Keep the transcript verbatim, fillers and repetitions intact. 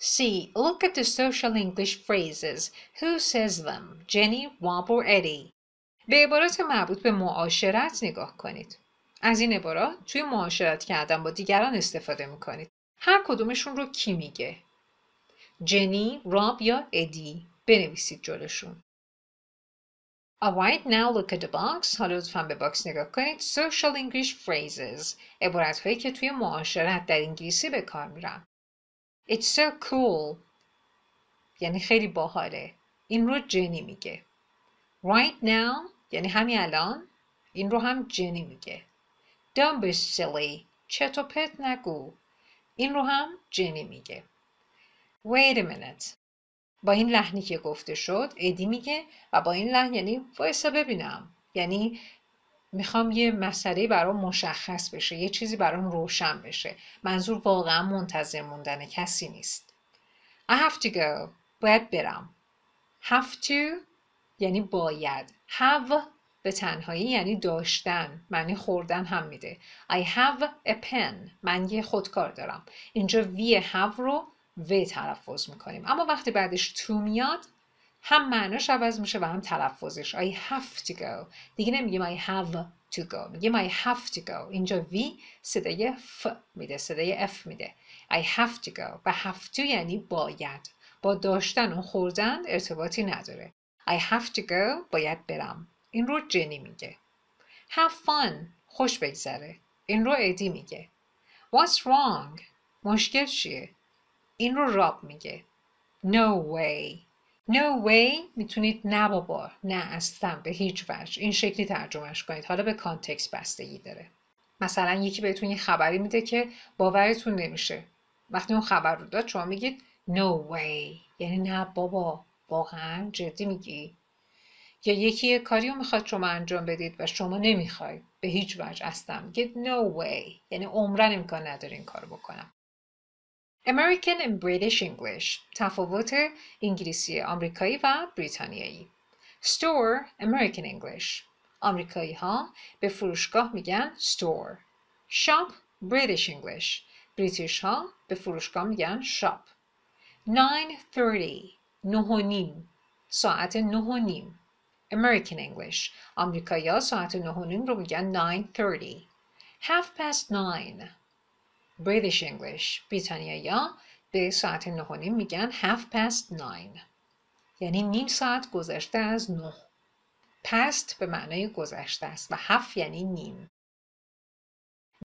C. Look at the social English phrases. Who says them? Jenny, Bob or Eddie. به عبارات مربوط به معاشرت نگاه کنید. از این عبارات توی معاشرت کردن با دیگران استفاده میکنید. هر کدومشون رو کی میگه؟ جنی، راب یا ادی. بنویسید جلوشون. Alright, now look at the box. حالا لطفاً به باکس نگاه کنید. Social English phrases. عبارت هایی که توی معاشرت در انگلیسی به کار میرن. It's so cool. یعنی خیلی باحاله. این رو جنی میگه. Right now. یعنی همین الان. این رو هم جنی میگه. Don't be silly. چرت و پرت نگو. این رو هم جنی میگه. Wait a minute. با این لحنی که گفته شد ادی میگه و با این لحن یعنی وایسا ببینم. یعنی میخوام یه مسئله برام مشخص بشه. یه چیزی برام روشن بشه. منظور واقعا منتظر موندن کسی نیست. I have to go. باید برم. Have to یعنی باید. Have به تنهایی یعنی داشتن. معنی خوردن هم میده. I have a pen. من یه خودکار دارم. اینجا وی have رو و تلفظ میکنیم. اما وقتی بعدش to میاد هم معناش عوض میشه و هم تلفظش. I have to go. دیگه نمیگیم I have to go. میگیم I have to go. اینجا وی صدای ف میده. صدای اف میده. I have to go. و have to یعنی باید. با داشتن و خوردن ارتباطی نداره. I have to go. باید برم. این رو جنی میگه. Have fun. خوش بگذره. این رو ادی میگه. What's wrong? مشکل چیه؟ این رو راب میگه. No way. No way میتونید نه بابا. نه اصلا به هیچ وجه. این شکلی ترجمهش کنید. حالا به کانتکست بستگی داره. مثلا یکی بهتون یه خبری میده که باورتون نمیشه. وقتی اون خبر رو داد شما میگید No way. یعنی نه بابا. واقعا جدی میگی؟ یا یکی یه کاری رو میخواد شما انجام بدید و شما نمیخواید. به هیچ وجه اصلا میگید No way. یعنی عمرن امکان نداره این کارو بکنم. American and British English. تفاوت انگلیسی آمریکایی و بریتانیایی. Store American English. آمریکایی ها به فروشگاه میگن store. Shop British English. بریتیش ها به فروشگاه میگن shop. nine thirty. نه و نیم. ساعت نه و نیم. American English. آمریکایی ها ساعت نه و نیم رو میگن nine thirty. half past nine. British English. بریتانیایی ها به ساعت نه و نیم میگن half past nine. یعنی نیم ساعت گذشته از نه. Past به معنای گذشته است و هفت یعنی نیم.